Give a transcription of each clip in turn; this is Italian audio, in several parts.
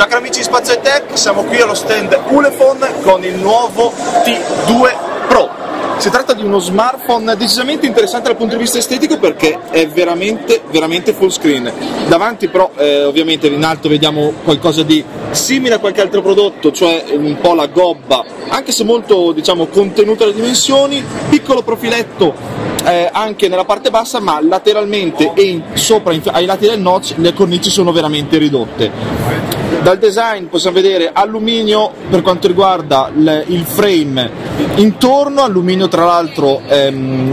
Ciao cari amici di Spazio e Tech, siamo qui allo stand Ulefone con il nuovo T2 Pro. Si tratta di uno smartphone decisamente interessante dal punto di vista estetico perché è veramente full screen. Davanti però ovviamente in alto vediamo qualcosa di simile a qualche altro prodotto, cioè un po' la gobba, anche se molto contenuta le dimensioni, piccolo profiletto anche nella parte bassa, ma lateralmente e sopra ai lati del notch le cornici sono veramente ridotte. Dal design possiamo vedere alluminio per quanto riguarda il frame intorno, alluminio tra l'altro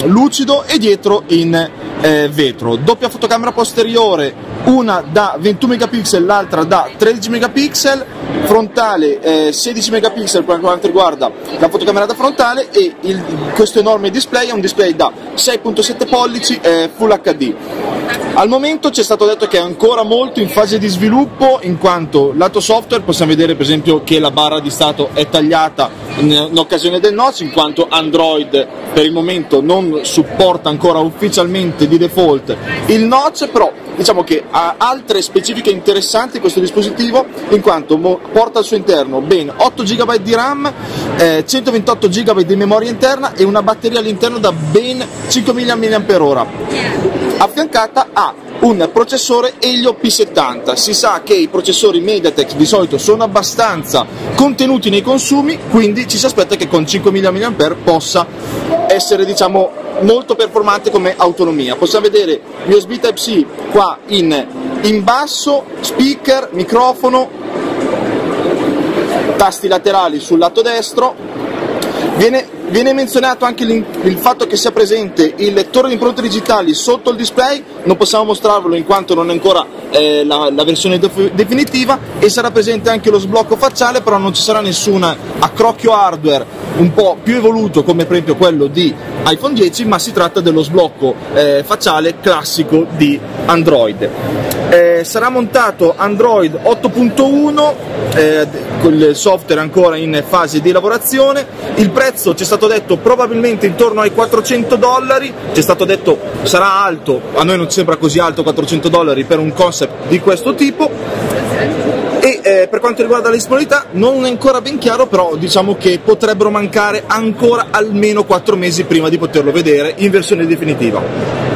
lucido, e dietro in vetro. Doppia fotocamera posteriore, una da 21 megapixel, l'altra da 13 megapixel, frontale 16 megapixel per quanto riguarda la fotocamera da frontale, e questo enorme display è un display da 6.7 pollici Full HD. Al momento ci è stato detto che è ancora molto in fase di sviluppo, in quanto lato software possiamo vedere per esempio che la barra di stato è tagliata in occasione del notch, in quanto Android per il momento non supporta ancora ufficialmente di default il notch, però diciamo che ha altre specifiche interessanti questo dispositivo, in quanto porta al suo interno ben 8 GB di RAM, 128 GB di memoria interna e una batteria all'interno da ben 5000 mAh, affiancata a un processore Helio P70. Si sa che i processori MediaTek di solito sono abbastanza contenuti nei consumi, quindi ci si aspetta che con 5000 mAh possa essere molto performante come autonomia. Possiamo vedere USB Type-C qua in basso, speaker, microfono, tasti laterali sul lato destro. Viene menzionato anche il fatto che sia presente il lettore di impronte digitali sotto il display. Non possiamo mostrarvelo in quanto non è ancora la versione definitiva, e sarà presente anche lo sblocco facciale, però non ci sarà nessun accrocchio hardware un po' più evoluto come per esempio quello di iPhone 10, ma si tratta dello sblocco facciale classico di Android. Sarà montato Android 8.1 con il software ancora in fase di lavorazione. Il prezzo ci è stato detto probabilmente intorno ai $400, ci è stato detto sarà alto, a noi non sembra così alto $400 per un concept di questo tipo. E per quanto riguarda la disponibilità non è ancora ben chiaro, però che potrebbero mancare ancora almeno 4 mesi prima di poterlo vedere in versione definitiva.